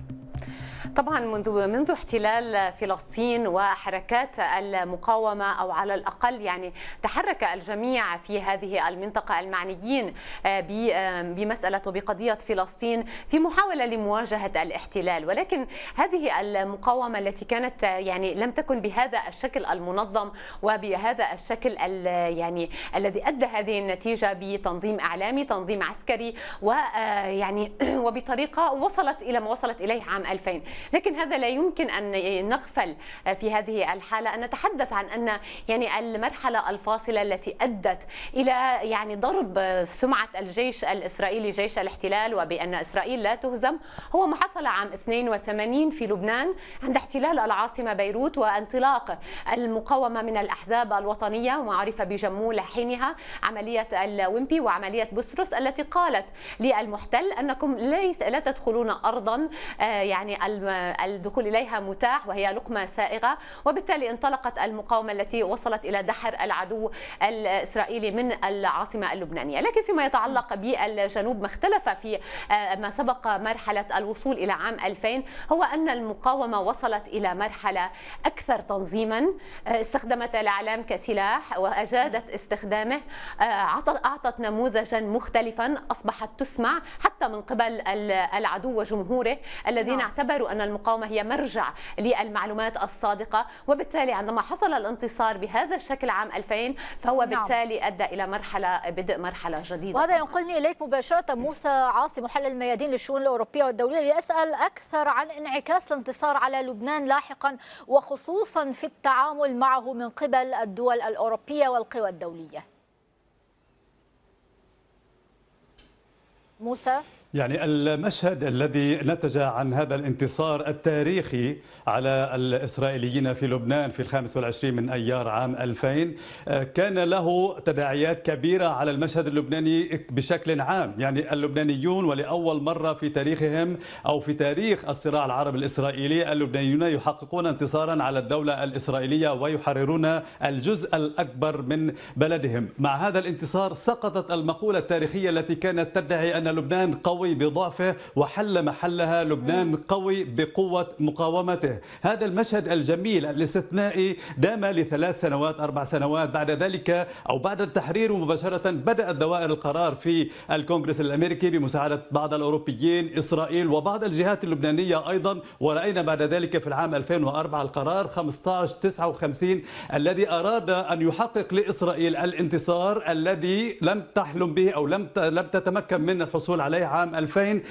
طبعا منذ منذ احتلال فلسطين وحركات المقاومة أو على الأقل يعني تحرك الجميع في هذه المنطقة المعنيين بمسألة وبقضية فلسطين في محاولة لمواجهة الاحتلال، ولكن هذه المقاومة التي كانت يعني لم تكن بهذا الشكل المنظم وبهذا الشكل يعني الذي أدى هذه النتيجة بتنظيم إعلامي تنظيم عسكري ويعني وبطريقة وصلت إلى ما وصلت إليه عام ألفين. لكن هذا لا يمكن أن نغفل في هذه الحالة، أن نتحدث عن أن يعني المرحلة الفاصلة التي أدت إلى يعني ضرب سمعة الجيش الإسرائيلي جيش الاحتلال وبأن إسرائيل لا تهزم هو ما حصل عام اثنين وثمانين في لبنان عند احتلال العاصمة بيروت وانطلاق المقاومة من الأحزاب الوطنية وما عرف بجمول حينها عملية الويمبي وعملية بوسرس التي قالت للمحتل أنكم ليس لا تدخلون أرضا يعني ال الدخول إليها متاح وهي لقمة سائغة، وبالتالي انطلقت المقاومة التي وصلت إلى دحر العدو الإسرائيلي من العاصمة اللبنانية. لكن فيما يتعلق بالجنوب ما اختلف في ما سبق مرحلة الوصول إلى عام ألفين هو أن المقاومة وصلت إلى مرحلة أكثر تنظيما، استخدمت الإعلام كسلاح وأجادت استخدامه، أعطت نموذجا مختلفا أصبحت تسمع حتى من قبل العدو وجمهوره الذين اعتبروا أن المقاومة هي مرجع للمعلومات الصادقة، وبالتالي عندما حصل الانتصار بهذا الشكل عام ألفين فهو بالتالي أدى إلى مرحلة بدء مرحلة جديدة. وهذا ينقلني إليك مباشرة موسى عاصي محلل ميادين للشؤون الأوروبية والدولية ليسأل أكثر عن انعكاس الانتصار على لبنان لاحقا وخصوصا في التعامل معه من قبل الدول الأوروبية والقوى الدولية. موسى، يعني المشهد الذي نتج عن هذا الانتصار التاريخي على الإسرائيليين في لبنان في الخامس والعشرين من أيار عام ألفين كان له تداعيات كبيرة على المشهد اللبناني بشكل عام. يعني اللبنانيون ولأول مرة في تاريخهم أو في تاريخ الصراع العربي الإسرائيلي اللبنانيون يحققون انتصارا على الدولة الإسرائيلية ويحررون الجزء الأكبر من بلدهم. مع هذا الانتصار سقطت المقولة التاريخية التي كانت تدعي أن لبنان قوي بضعفه وحل محلها لبنان قوي بقوة مقاومته. هذا المشهد الجميل الاستثنائي دام لثلاث سنوات أربع سنوات. بعد ذلك أو بعد التحرير مباشرة بدأت دوائر القرار في الكونغرس الأمريكي بمساعدة بعض الأوروبيين إسرائيل وبعض الجهات اللبنانية أيضا، ورأينا بعد ذلك في العام ألفين وأربعة القرار خمسة عشر تسعة وخمسين الذي أراد أن يحقق لإسرائيل الانتصار الذي لم تحلم به أو لم لم تتمكن من الحصول عليه عام ألفين.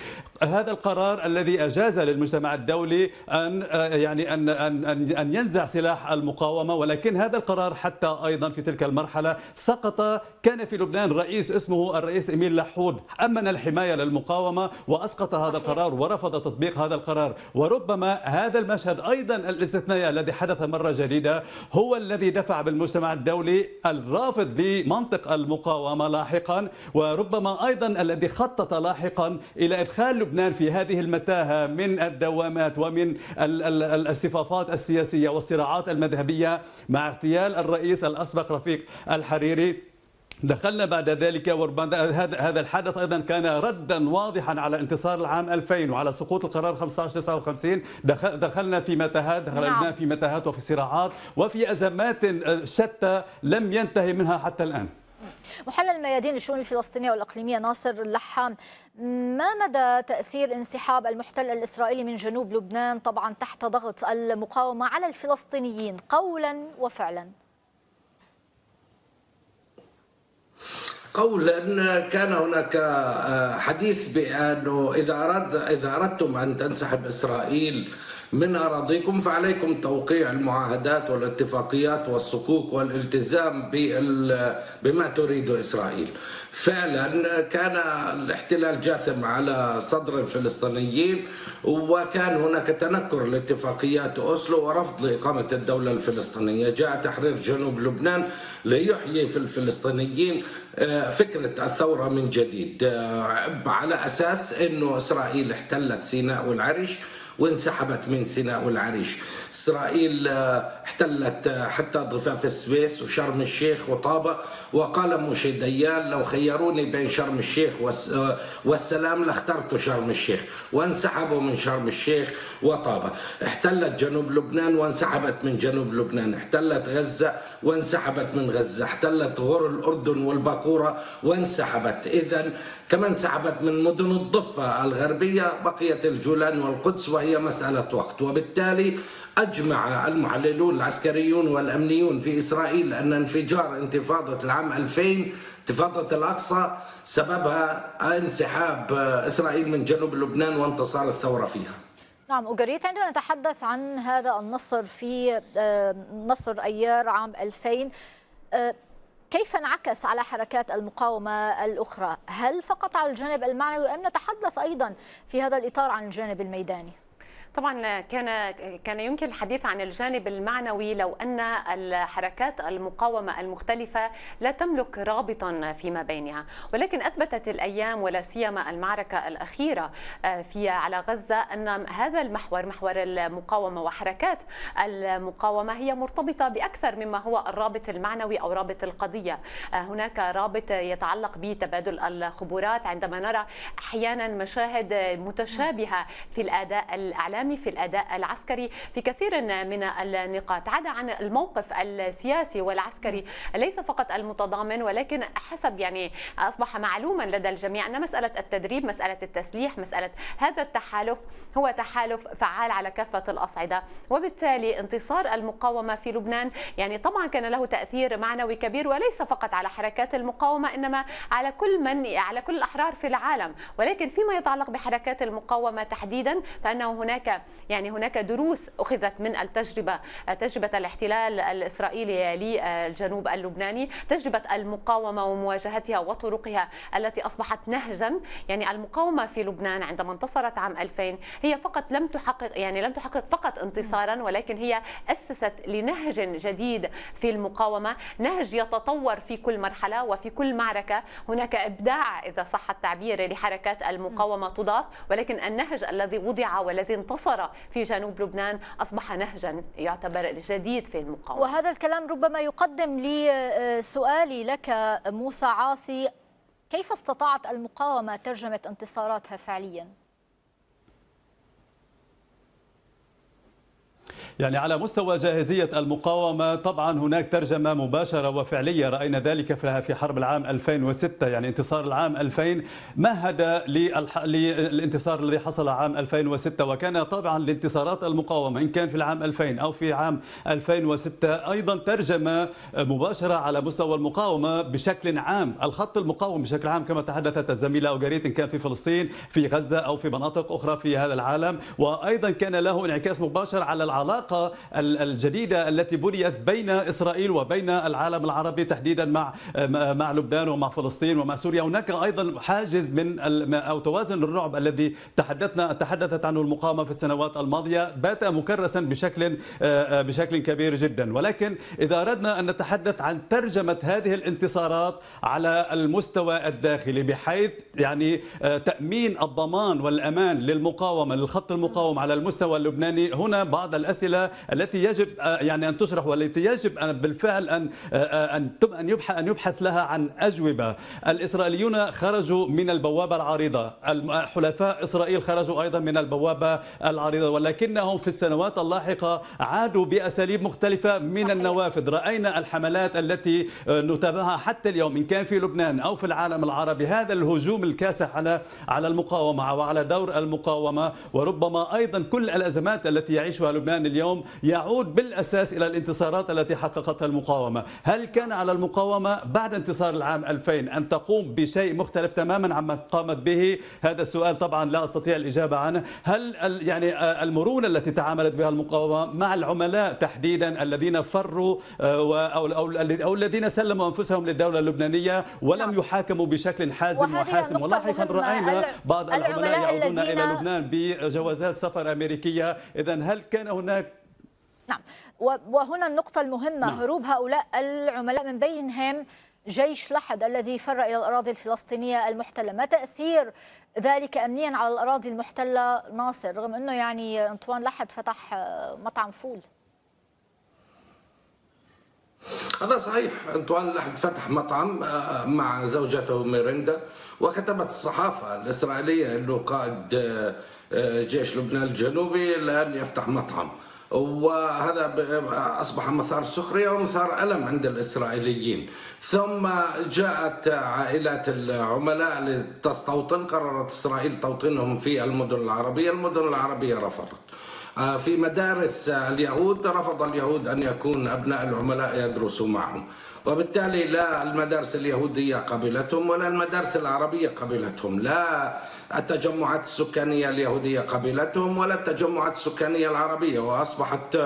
هذا القرار الذي أجاز للمجتمع الدولي أن يعني أن أن أن ينزع سلاح المقاومة، ولكن هذا القرار حتى أيضا في تلك المرحلة سقط. كان في لبنان رئيس اسمه الرئيس إميل لحود أمن الحماية للمقاومة وأسقط هذا القرار ورفض تطبيق هذا القرار. وربما هذا المشهد أيضا الاستثنائي الذي حدث مرة جديدة هو الذي دفع بالمجتمع الدولي الرافض لمنطق المقاومة لاحقا، وربما أيضا الذي خطط لاحقا إلى إدخال لبنان في هذه المتاهة من الدوامات ومن الاصطفافات السياسية والصراعات المذهبية. مع اغتيال الرئيس الأسبق رفيق الحريري دخلنا بعد ذلك، وربما هذا الحدث ايضا كان ردا واضحا على انتصار العام ألفين وعلى سقوط القرار خمسة عشر تسعة وخمسين. دخلنا في متاهات دخلنا في متاهات وفي صراعات وفي أزمات شتى لم ينتهي منها حتى الآن. محلل ميادين للشؤون الفلسطينية والإقليمية ناصر اللحام، ما مدى تأثير انسحاب المحتل الإسرائيلي من جنوب لبنان طبعا تحت ضغط المقاومة على الفلسطينيين قولا وفعلا؟ قولا كان هناك حديث بأنه إذا أراد إذا أردتم أن تنسحب إسرائيل من أراضيكم فعليكم توقيع المعاهدات والاتفاقيات والصكوك والالتزام بما تريده إسرائيل. فعلا كان الاحتلال جاثم على صدر الفلسطينيين، وكان هناك تنكر لاتفاقيات أوسلو ورفض لإقامة الدولة الفلسطينية. جاء تحرير جنوب لبنان ليحيي في الفلسطينيين فكرة الثورة من جديد على أساس أنه إسرائيل احتلت سيناء والعريش وانسحبت من سيناء والعريش. إسرائيل احتلت حتى ضفاف السويس وشرم الشيخ وطابة، وقال موشي ديان لو خيروني بين شرم الشيخ والسلام لاخترت شرم الشيخ، وانسحبوا من شرم الشيخ وطابة. احتلت جنوب لبنان وانسحبت من جنوب لبنان، احتلت غزة وانسحبت من غزة، احتلت غور الأردن والباقورة وانسحبت. إذن كما انسحبت من مدن الضفة الغربية بقيت الجولان والقدس وهي مسألة وقت. وبالتالي أجمع المحللون العسكريون والأمنيون في إسرائيل أن انفجار انتفاضة العام ألفين انتفاضة الأقصى سببها انسحاب إسرائيل من جنوب لبنان وانتصار الثورة فيها. نعم أوغريت، عندما نتحدث عن هذا النصر في نصر أيار عام ألفين كيف انعكس على حركات المقاومة الأخرى؟ هل فقط على الجانب المعنوي أم نتحدث أيضا في هذا الإطار عن الجانب الميداني؟ طبعا كان كان يمكن الحديث عن الجانب المعنوي لو أن الحركات المقاومة المختلفة لا تملك رابطا فيما بينها، ولكن أثبتت الأيام ولا سيما المعركة الأخيرة في على غزة أن هذا المحور محور المقاومة وحركات المقاومة هي مرتبطة بأكثر مما هو الرابط المعنوي أو رابط القضية. هناك رابط يتعلق بتبادل الخبرات، عندما نرى أحيانا مشاهد متشابهة في الأداء الإعلامي في الأداء العسكري في كثير من النقاط، عدا عن الموقف السياسي والعسكري ليس فقط المتضامن، ولكن حسب يعني أصبح معلوما لدى الجميع أن مسألة التدريب، مسألة التسليح، مسألة هذا التحالف هو تحالف فعال على كافة الأصعدة، وبالتالي انتصار المقاومة في لبنان يعني طبعا كان له تأثير معنوي كبير، وليس فقط على حركات المقاومة إنما على كل من على كل الأحرار في العالم. ولكن فيما يتعلق بحركات المقاومة تحديدا فأنه هناك يعني هناك دروس أخذت من التجربة، تجربة الاحتلال الإسرائيلي للجنوب اللبناني، تجربة المقاومة ومواجهتها وطرقها التي أصبحت نهجا. يعني المقاومة في لبنان عندما انتصرت عام ألفين هي فقط لم تحقق يعني لم تحقق فقط انتصارا، ولكن هي أسست لنهج جديد في المقاومة، نهج يتطور في كل مرحلة وفي كل معركة. هناك إبداع إذا صح التعبير لحركات المقاومة تضاف، ولكن النهج الذي وضع والذي انتصر في جنوب لبنان أصبح نهجا يعتبر جديد في المقاومة. وهذا الكلام ربما يقدم لي سؤالي لك موسى عاصي، كيف استطاعت المقاومة ترجمة انتصاراتها فعليا؟ يعني على مستوى جاهزية المقاومة طبعا هناك ترجمة مباشرة وفعلية، رأينا ذلك في حرب العام ألفين وستة. يعني انتصار العام ألفين مهد للانتصار الذي حصل عام ألفين وستة، وكان طبعا لانتصارات المقاومة إن كان في العام ألفين أو في عام ألفين وستة أيضا ترجمة مباشرة على مستوى المقاومة بشكل عام، الخط المقاوم بشكل عام كما تحدثت الزميلة أوغاريت، إن كان في فلسطين في غزة أو في مناطق أخرى في هذا العالم. وأيضا كان له انعكاس مباشر على العلاقة الجديدة التي بنيت بين إسرائيل وبين العالم العربي تحديدا مع مع لبنان ومع فلسطين ومع سوريا. هناك أيضا حاجز من أو توازن الرعب الذي تحدثنا تحدثت عنه المقاومة في السنوات الماضية بات مكرسا بشكل بشكل كبير جدا. ولكن إذا أردنا أن نتحدث عن ترجمة هذه الانتصارات على المستوى الداخلي بحيث يعني تأمين الضمان والأمان للمقاومة للخط المقاوم على المستوى اللبناني، هنا بعض الأسئلة التي يجب يعني أن تشرح والتي يجب أن بالفعل أن أن يبحث أن يبحث لها عن أجوبة. الإسرائيليون خرجوا من البوابة العريضة، حلفاء إسرائيل خرجوا أيضا من البوابة العريضة، ولكنهم في السنوات اللاحقة عادوا بأساليب مختلفة من النوافذ. رأينا الحملات التي نتابعها حتى اليوم إن كان في لبنان أو في العالم العربي، هذا الهجوم الكاسح على على المقاومة وعلى دور المقاومة. وربما أيضا كل الأزمات التي يعيشها لبنان اليوم اليوم يعود بالأساس إلى الانتصارات التي حققتها المقاومة. هل كان على المقاومة بعد انتصار العام ألفين أن تقوم بشيء مختلف تماما عما قامت به؟ هذا السؤال طبعا لا أستطيع الإجابة عنه. هل يعني المرونة التي تعاملت بها المقاومة مع العملاء تحديدا الذين فروا أو الذين سلموا أنفسهم للدولة اللبنانية ولم يحاكموا بشكل حازم وحاسم؟ ولاحقا رأينا بعض العملاء يعودون إلى لبنان بجوازات سفر أمريكية. إذا هل كان هناك نعم، وهنا النقطة المهمة، نعم. هروب هؤلاء العملاء من بينهم جيش لحد الذي فر إلى الأراضي الفلسطينية المحتلة، ما تأثير ذلك أمنيا على الأراضي المحتلة ناصر، رغم أنه يعني أنطوان لحد فتح مطعم فول؟ هذا صحيح، أنطوان لحد فتح مطعم مع زوجته ميريندا، وكتبت الصحافة الإسرائيلية أنه قائد جيش لبنان الجنوبي الآن يفتح مطعم، وهذا أصبح مثار سخرية ومثار ألم عند الإسرائيليين. ثم جاءت عائلات العملاء لتستوطن، قررت إسرائيل توطينهم في المدن العربية، المدن العربية رفضت. في مدارس اليهود رفض اليهود أن يكون أبناء العملاء يدرسوا معهم، وبالتالي لا المدارس اليهودية قبلتهم ولا المدارس العربية قبلتهم، لا التجمعات السكانية اليهودية قبلتهم ولا التجمعات السكانية العربية، وأصبحت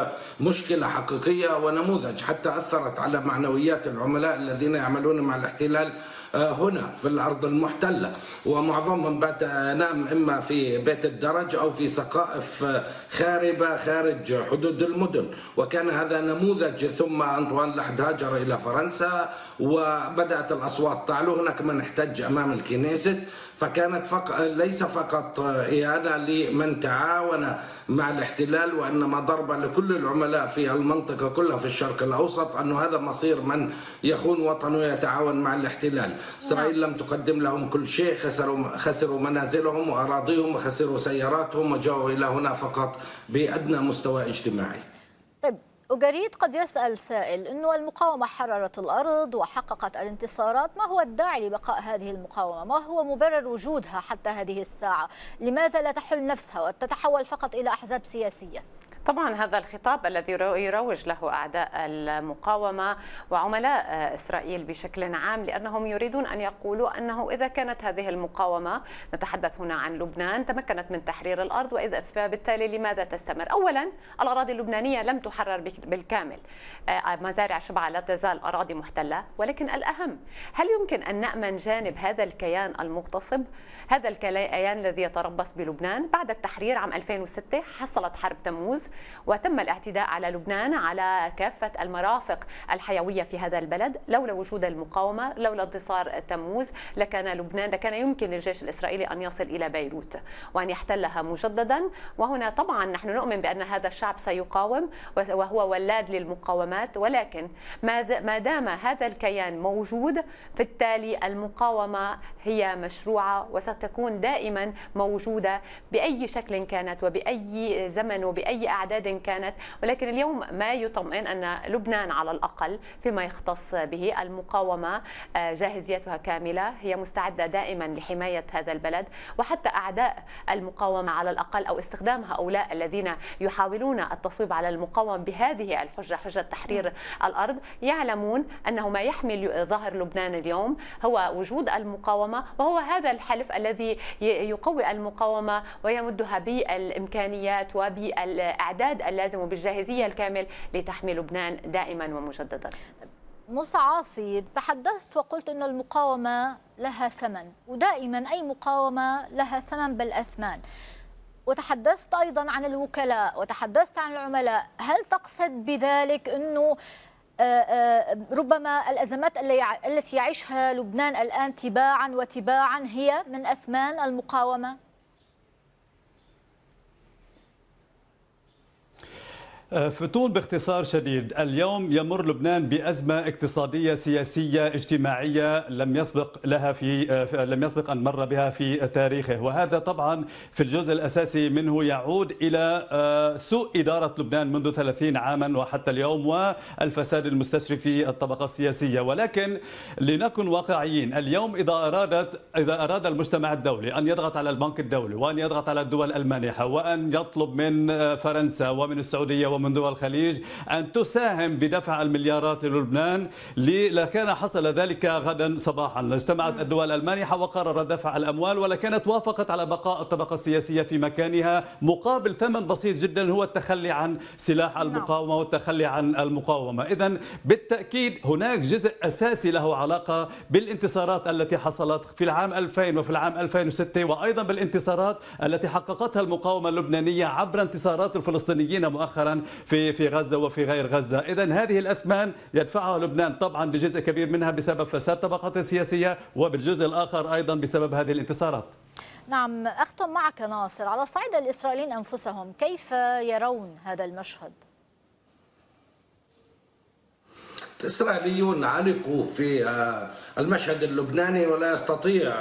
مشكلة حقيقية ونموذج حتى أثرت على معنويات العملاء الذين يعملون مع الاحتلال هنا في الأرض المحتلة، ومعظمهم بات نام إما في بيت الدرج أو في سقائف خاربة خارج حدود المدن. وكان هذا نموذج، ثم أنطوان لحد هاجر إلى فرنسا وبدأت الأصوات تعلو، هناك من احتج أمام الكنيست، فكانت فق... ليس فقط إهانة لمن تعاون مع الاحتلال وإنما ضربة لكل العملاء في المنطقة كلها في الشرق الأوسط، أن هذا مصير من يخون وطنه يتعاون مع الاحتلال. إسرائيل لم تقدم لهم كل شيء، خسروا خسروا منازلهم وأراضيهم وخسروا سياراتهم وجاءوا إلى هنا فقط بأدنى مستوى اجتماعي. طيب أوغاريت، قد يسأل سائل أنه المقاومة حررت الأرض وحققت الانتصارات، ما هو الداعي لبقاء هذه المقاومة؟ ما هو مبرر وجودها حتى هذه الساعة؟ لماذا لا تحل نفسها وتتحول فقط إلى أحزاب سياسية؟ طبعا هذا الخطاب الذي يروج له أعداء المقاومة وعملاء إسرائيل بشكل عام، لأنهم يريدون أن يقولوا أنه إذا كانت هذه المقاومة، نتحدث هنا عن لبنان، تمكنت من تحرير الأرض وإذا فبالتالي لماذا تستمر؟ أولا الأراضي اللبنانية لم تحرر بالكامل، مزارع شبعة لا تزال أراضي محتلة، ولكن الأهم هل يمكن أن نأمن جانب هذا الكيان المغتصب، هذا الكيان الذي يتربص بلبنان؟ بعد التحرير عام ألفين وستة حصلت حرب تموز وتم الاعتداء على لبنان على كافة المرافق الحيوية في هذا البلد. لولا وجود المقاومة، لولا انتصار تموز، لكان لبنان لكان يمكن للجيش الإسرائيلي أن يصل إلى بيروت وأن يحتلها مجددا. وهنا طبعا نحن نؤمن بأن هذا الشعب سيقاوم وهو ولاد للمقاومات، ولكن ما دام هذا الكيان موجود فبالتالي المقاومة هي مشروعة وستكون دائما موجودة بأي شكل كانت وبأي زمن وبأي أعداد أعداد كانت. ولكن اليوم ما يطمئن أن لبنان على الأقل فيما يختص به المقاومة جاهزيتها كاملة، هي مستعدة دائما لحماية هذا البلد، وحتى أعداء المقاومة على الأقل أو استخدام هؤلاء الذين يحاولون التصويب على المقاومة بهذه الحجة، حجة تحرير الأرض، يعلمون أنه ما يحمل ظهر لبنان اليوم هو وجود المقاومة، وهو هذا الحلف الذي يقوي المقاومة ويمدها بالإمكانيات وبالأعداد اللازم وبالجاهزية الكامل لتحمي لبنان دائما ومجددا. موسى عاصي، تحدثت وقلت أن المقاومة لها ثمن، ودائما أي مقاومة لها ثمن بالأثمان، وتحدثت أيضا عن الوكلاء وتحدثت عن العملاء. هل تقصد بذلك أنه ربما الأزمات التي يعيشها لبنان الآن تباعا وتباعا هي من أثمان المقاومة؟ فتون باختصار شديد، اليوم يمر لبنان بأزمة اقتصادية سياسية اجتماعية لم يسبق لها في لم يسبق أن مر بها في تاريخه، وهذا طبعا في الجزء الأساسي منه يعود إلى سوء إدارة لبنان منذ ثلاثين عاما وحتى اليوم والفساد المستشري في الطبقة السياسية. ولكن لنكن واقعيين، اليوم إذا أرادت إذا أراد المجتمع الدولي أن يضغط على البنك الدولي وأن يضغط على الدول المانحة وأن يطلب من فرنسا ومن السعودية ومن دول الخليج أن تساهم بدفع المليارات للبنان، لكان حصل ذلك غدا صباحا، اجتمعت الدول المانحة وقررت دفع الأموال، ولكنت وافقت على بقاء الطبقة السياسية في مكانها مقابل ثمن بسيط جدا هو التخلي عن سلاح المقاومة والتخلي عن المقاومة. إذن بالتأكيد هناك جزء أساسي له علاقة بالانتصارات التي حصلت في العام ألفين وفي العام ألفين وستة، وأيضا بالانتصارات التي حققتها المقاومة اللبنانية عبر انتصارات الفلسطينيين مؤخرا في في غزة وفي غير غزة. إذن هذه الأثمان يدفعها لبنان طبعا بجزء كبير منها بسبب فساد طبقات السياسية، وبالجزء الآخر أيضا بسبب هذه الانتصارات. نعم، أختم معك ناصر، على صعيد الإسرائيليين أنفسهم كيف يرون هذا المشهد؟ الإسرائيليون علقوا في المشهد اللبناني ولا يستطيع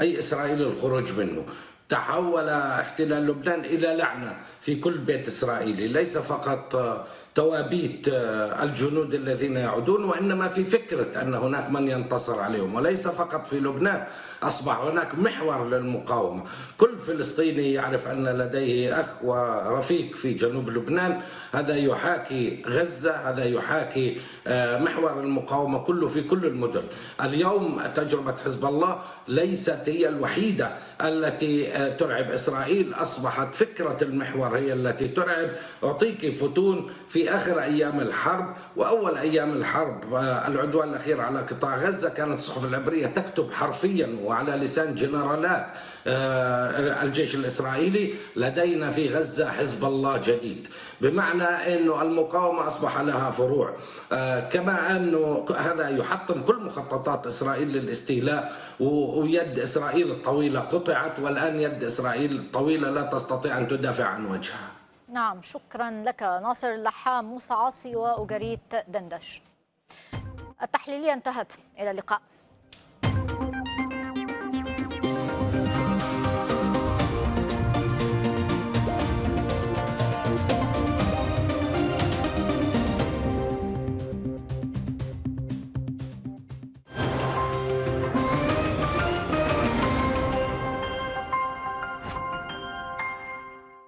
أي إسرائيلي الخروج منه. تحول احتلال لبنان إلى لعنة في كل بيت إسرائيلي، ليس فقط توابيت الجنود الذين يعودون، وإنما في فكرة أن هناك من ينتصر عليهم، وليس فقط في لبنان، أصبح هناك محور للمقاومة. كل فلسطيني يعرف أن لديه أخ ورفيق في جنوب لبنان، هذا يحاكي غزة، هذا يحاكي محور المقاومة كله في كل المدن. اليوم تجربة حزب الله ليست هي الوحيدة التي ترعب إسرائيل، أصبحت فكرة المحور هي التي ترعب. أعطيك فتون في آخر أيام الحرب وأول أيام الحرب، العدوان الأخير على قطاع غزة، كانت الصحف العبرية تكتب حرفيا وعلى لسان جنرالات الجيش الإسرائيلي: لدينا في غزة حزب الله جديد، بمعنى أنه المقاومة أصبح لها فروع. كما أنه هذا يحطم كل مخططات إسرائيل للاستيلاء، ويد إسرائيل الطويلة قطعت، والآن يد إسرائيل الطويلة لا تستطيع أن تدافع عن وجهها. نعم، شكرا لك ناصر اللحام، موسى عاصي، وأوغاريت دندش. التحليلية انتهت، إلى اللقاء.